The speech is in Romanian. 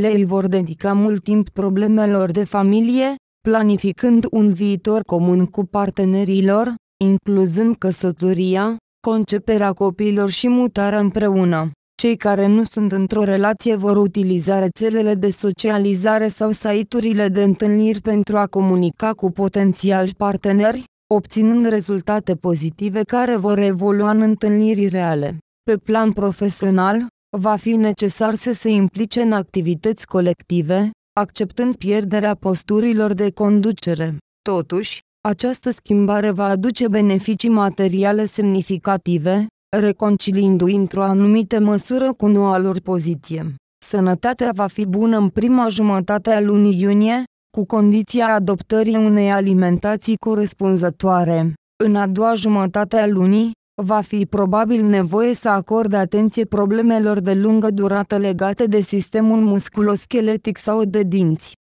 le îi vor dedica mult timp problemelor de familie, planificând un viitor comun cu partenerilor, incluzând căsătoria, conceperea copiilor și mutarea împreună. Cei care nu sunt într-o relație vor utiliza rețelele de socializare sau site-urile de întâlniri pentru a comunica cu potențiali parteneri, obținând rezultate pozitive care vor evolua în întâlniri reale. Pe plan profesional, va fi necesar să se implice în activități colective, acceptând pierderea posturilor de conducere. Totuși, această schimbare va aduce beneficii materiale semnificative, reconciliindu-i într-o anumită măsură cu noua lor poziție. Sănătatea va fi bună în prima jumătate a lunii iunie, cu condiția adoptării unei alimentații corespunzătoare. În a doua jumătate a lunii, va fi probabil nevoie să acorde atenție problemelor de lungă durată legate de sistemul musculoscheletic sau de dinți.